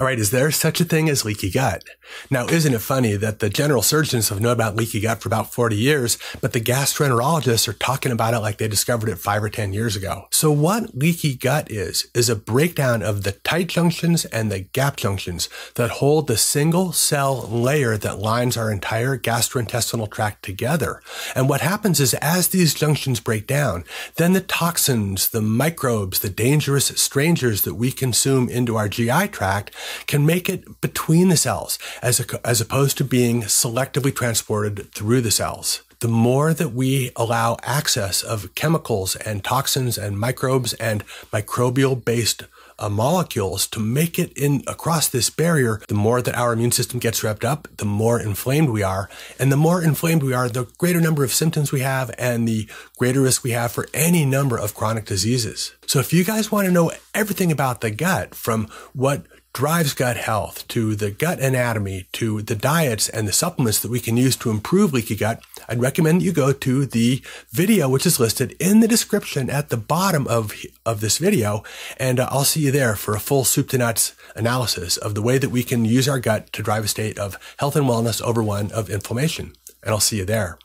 All right, is there such a thing as leaky gut? Now, isn't it funny that the general surgeons have known about leaky gut for about 40 years, but the gastroenterologists are talking about it like they discovered it 5 or 10 years ago. So what leaky gut is a breakdown of the tight junctions and the gap junctions that hold the single cell layer that lines our entire gastrointestinal tract together. And what happens is as these junctions break down, then the toxins, the microbes, the dangerous strangers that we consume into our GI tract can make it between the cells as opposed to being selectively transported through the cells. The more that we allow access of chemicals and toxins and microbes and microbial-based molecules to make it in across this barrier, the more that our immune system gets revved up, the more inflamed we are. And the more inflamed we are, the greater number of symptoms we have and the greater risk we have for any number of chronic diseases. So if you guys want to know everything about the gut, from what drives gut health, to the gut anatomy, to the diets and the supplements that we can use to improve leaky gut, I'd recommend that you go to the video, which is listed in the description at the bottom of this video. And I'll see you there for a full soup to nuts analysis of the way that we can use our gut to drive a state of health and wellness over one of inflammation. And I'll see you there.